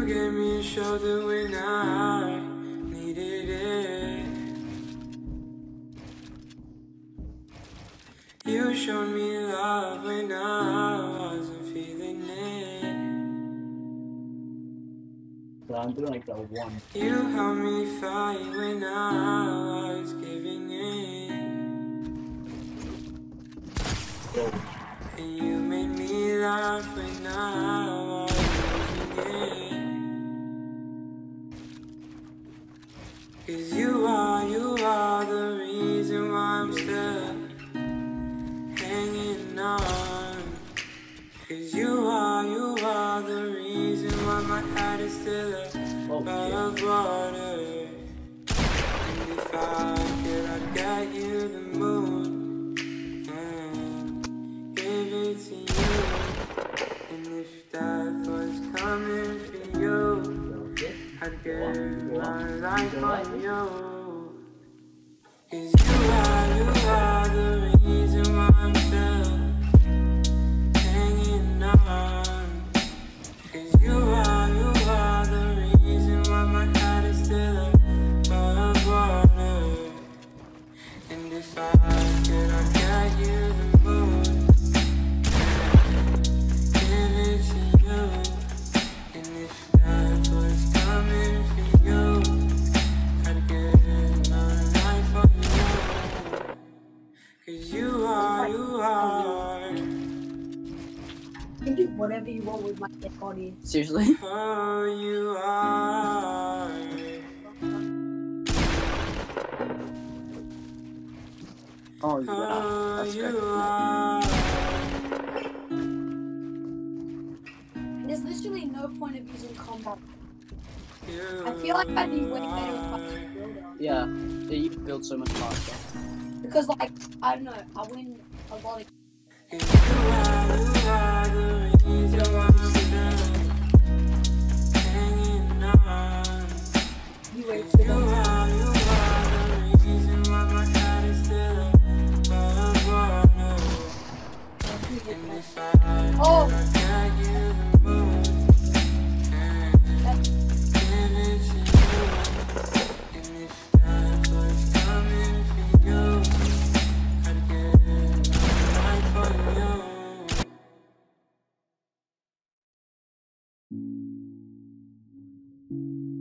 You gave me a shoulder when I needed it. You showed me love when I wasn't feeling it. So I'm doing like the one. You helped me fight when I was giving in. And you made me laugh when I was giving in. 'Cause you are the reason why I'm still hanging on. 'Cause you are the reason why my head is still above water. And if I could, I'd get you the moon and give it to you. And if death was coming for you, I'd give my life for you. 'Cause you are the reason why I'm still hanging on. 'Cause you are the reason why my heart is still above water. And if I could, I'd get you the moon and give it to you. And if that was coming for you, I'd give my life for you. 'Cause you are. You can do whatever you want with my dead body. Seriously? Oh, you are. Oh, you are. That's good. There's literally no point of using combat. I feel like I'd be way better if I could build it. Yeah, you can build so much faster. Because, like, I don't know, I win a lot of. You wait for them.